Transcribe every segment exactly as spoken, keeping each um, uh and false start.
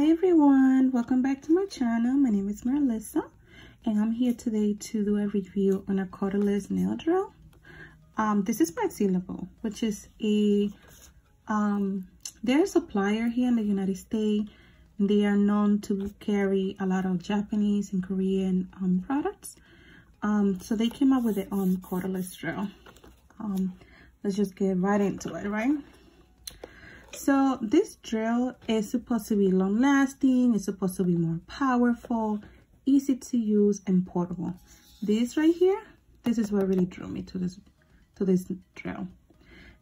Hi everyone, welcome back to my channel. My name is Marlissa and I'm here today to do a review on a cordless nail drill. Um, this is by Zillabeau, which is a um, they're a supplier here in the United States. They are known to carry a lot of Japanese and Korean um, products. Um, so they came up with their own cordless drill. Um, let's just get right into it, right? So this drill is supposed to be long lasting, it's supposed to be more powerful, easy to use, and portable. This right here, this is what really drew me to this to this drill.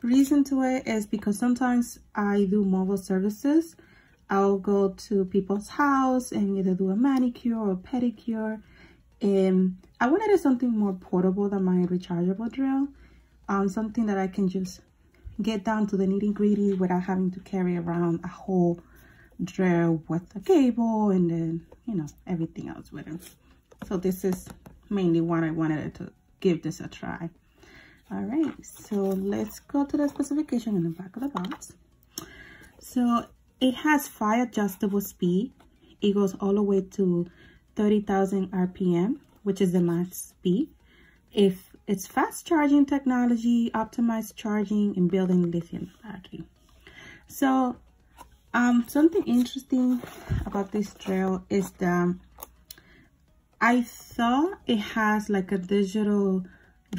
Reason to it is because sometimes I do mobile services. I'll go to people's house and either do a manicure or a pedicure, and I wanted something more portable than my rechargeable drill, um, something that I can just get down to the nitty gritty without having to carry around a whole drill with a cable and then, you know, everything else with it. So this is mainly what I wanted to give this a try. All right, so let's go to the specification in the back of the box. So it has five adjustable speed. It goes all the way to thirty thousand R P M, which is the max speed. If It's fast charging technology, optimized charging, and building lithium battery. So um, something interesting about this drill is that I saw it has like a digital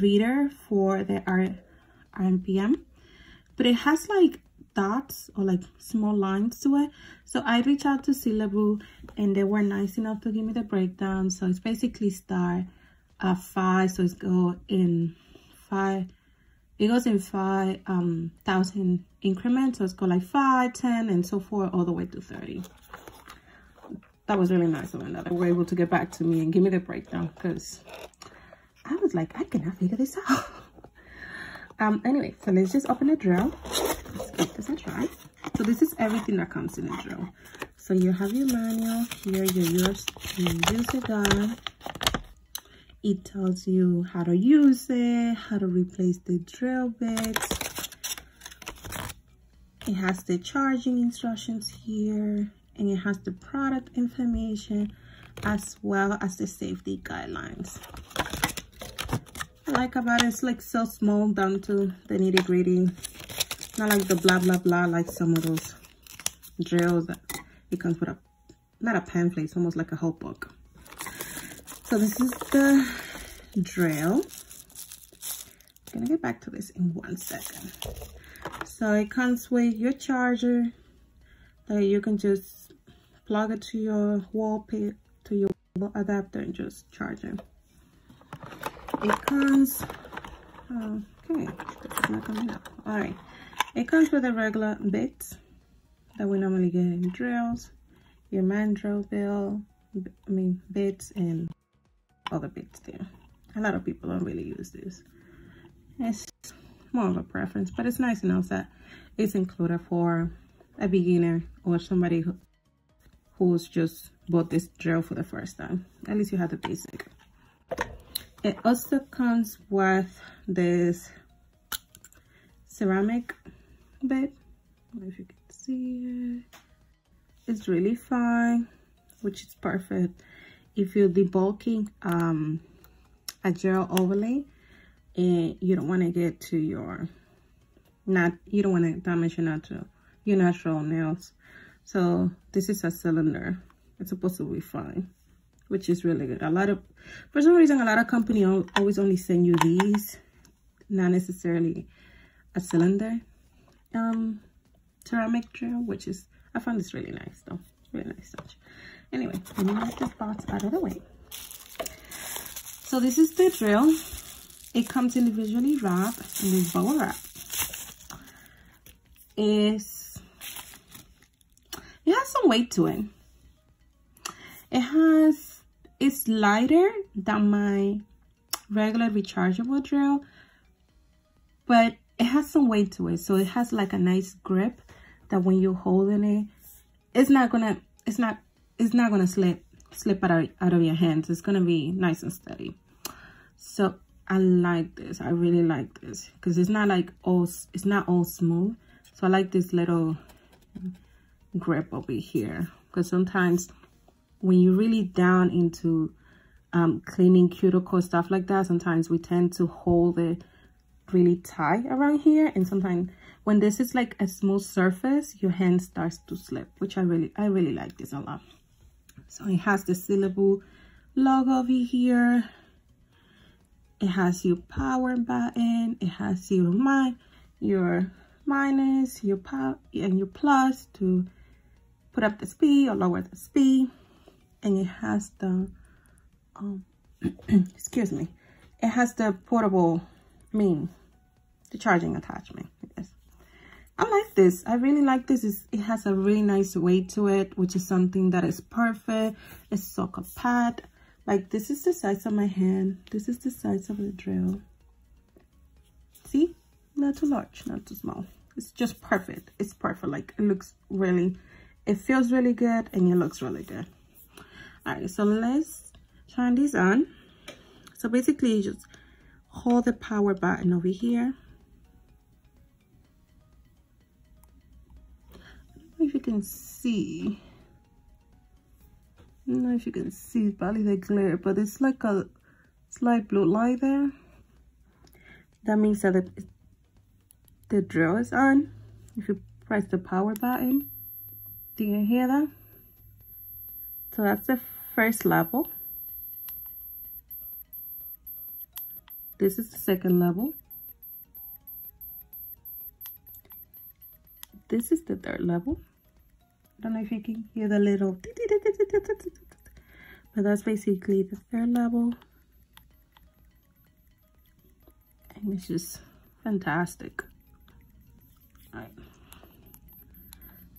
reader for the R P M, but it has like dots or like small lines to it. So I reached out to Zillabeau and they were nice enough to give me the breakdown. So it's basically star Uh, five, so it's go in five, it goes in five um thousand increments, so it's go like five, ten, and so forth all the way to thirty. That was really nice of them that they were able to get back to me and give me the breakdown, because I was like, I cannot figure this out. um anyway, so let's just open the drill. Let's give this a try. So this is everything that comes in the drill. So you have your manual here, your user guide. It tells you how to use it, how to replace the drill bits. It has the charging instructions here, and it has the product information as well as the safety guidelines. What I like about it, it's like so small down to the nitty gritty. Not like the blah blah blah like some of those drills that it comes with a, not a pamphlet, it's almost like a whole book. So this is the drill. I'm gonna get back to this in one second. So it comes with your charger that you can just plug it to your wall pit, to your adapter, and just charge it. It comes, oh, okay, this is not coming up. All right, it comes with the regular bits that we normally get in drills, your mandrel bill, I mean bits and other bits there. A lot of people don't really use this. It's more of a preference, but it's nice enough that it's included for a beginner or somebody who, who's just bought this drill for the first time. At least you have the basic. It also comes with this ceramic bit. I don't know if you can see it. It's really fine, which is perfect if you're debulking um, a gel overlay and you don't want to get to your, not, you don't want to damage your natural, your natural nails. So this is a cylinder. It's supposed to be fine, which is really good. A lot of, for some reason, a lot of companies always only send you these, not necessarily a cylinder um, ceramic drill, which is, I found this really nice though. Really nice touch. Anyway, let me get this box out of the way. So this is the drill. It comes individually wrapped in this bubble wrap. It's, it has some weight to it. It has, it's lighter than my regular rechargeable drill, but it has some weight to it. So it has like a nice grip that when you're holding it, it's not gonna, it's not, it's not gonna slip, slip out of, out of your hands. It's gonna be nice and steady. So I like this. I really like this because it's not like all, it's not all smooth. So I like this little grip over here because sometimes when you're really down into um, cleaning cuticle, stuff like that, sometimes we tend to hold it really tight around here, and sometimes when this is like a smooth surface, your hand starts to slip, which I really, I really like this a lot. So it has the Zillabeau logo over here. It has your power button. It has your mi your minus, your power, and your plus to put up the speed or lower the speed. And it has the, um, excuse me, it has the portable, I mean, the charging attachment. I like this. I really like this. It's, it has a really nice weight to it, which is something that is perfect. It's so compact. Like, this is the size of my hand. This is the size of the drill. See? Not too large, not too small. It's just perfect. It's perfect. Like, it looks really, it feels really good, and it looks really good. All right, so let's turn these on. So basically, you just hold the power button over here. If you can see, I don't know if you can see probably the glare, but it's like a slight blue light there. That means that the, the drill is on. If you press the power button, do you hear that? So that's the first level. This is the second level. This is the third level. I don't know if you can hear the little, but that's basically the third level. And it's just fantastic. All right.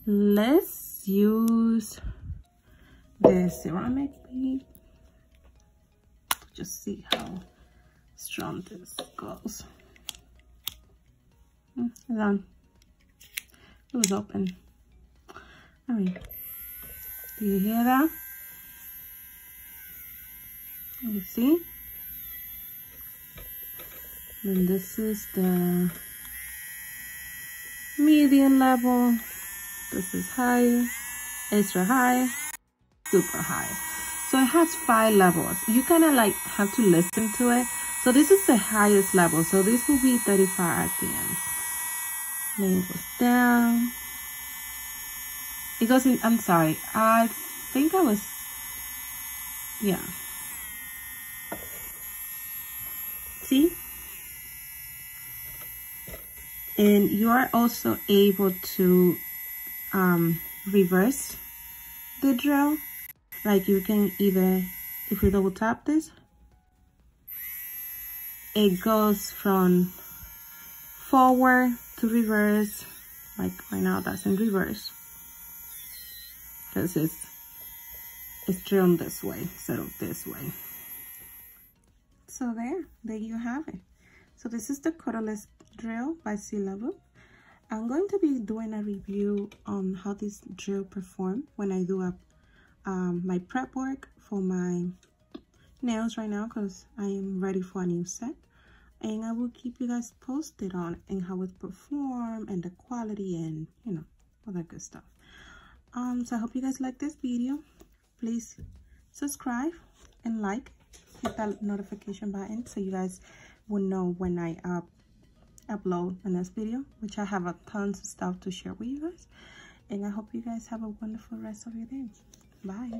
Let's use the ceramic bead. Just see how strong this goes. And then it was open. All right, do you hear that? You see? And this is the medium level. This is high, extra high, super high. So it has five levels. You kind of like have to listen to it. So this is the highest level. So this will be thirty-five at the end. Then it goes down. It goes in, I'm sorry, I think I was, yeah. See? And you are also able to um, reverse the drill. Like, you can either, if you double tap this, it goes from forward to reverse. Like right now, that's in reverse because it's it's drawn this way instead of this way. So there there you have it. So this is the cordless drill by Zillabeau. I'm going to be doing a review on how this drill performed when I do a um, my prep work for my nails right now, because I am ready for a new set. And I will keep you guys posted on and how it performed and the quality and, you know, all that good stuff. Um, so I hope you guys like this video. Please subscribe and like. Hit that notification button so you guys will know when I uh, upload the next video, which I have a tons of stuff to share with you guys. And I hope you guys have a wonderful rest of your day. Bye.